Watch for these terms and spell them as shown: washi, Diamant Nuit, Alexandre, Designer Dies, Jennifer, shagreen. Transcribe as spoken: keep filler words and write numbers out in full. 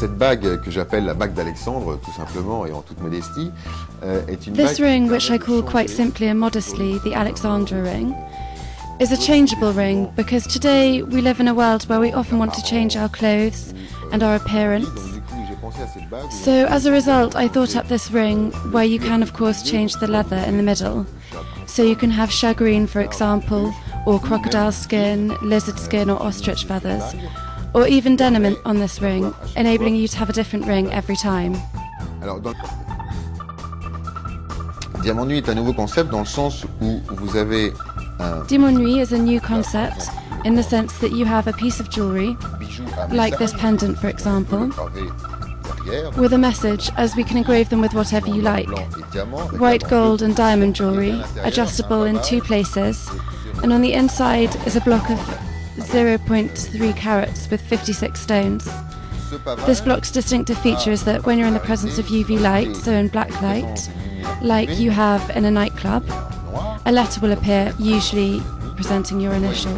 Cette bague que j'appelle la bague d'Alexandre, tout simplement et en toute modestie, euh, est une bague. This ring, which I call quite simply and modestly the Alexandre ring, is a changeable ring because today we live in a world where we often want to change our clothes and our appearance. So as a result, I thought up this ring where you can, of course, change the leather in the middle. So you can have shagreen, for example, or crocodile skin, lizard skin, or ostrich feathers, or even denim on this ring, enabling you to have a different ring every time. Diamant Nuit est un nouveau concept dans le sens où vous avez un... Diamant Nuit is a new concept in the sense that you have a piece of jewellery, like this pendant, for example, with a message, as we can engrave them with whatever you like. White, gold and diamond jewellery, adjustable in two places, and on the inside is a block of zero point three carats with fifty-six stones. This block's distinctive feature is that when you're in the presence of U V light, so in black light, like you have in a nightclub, a letter will appear, usually presenting your initial.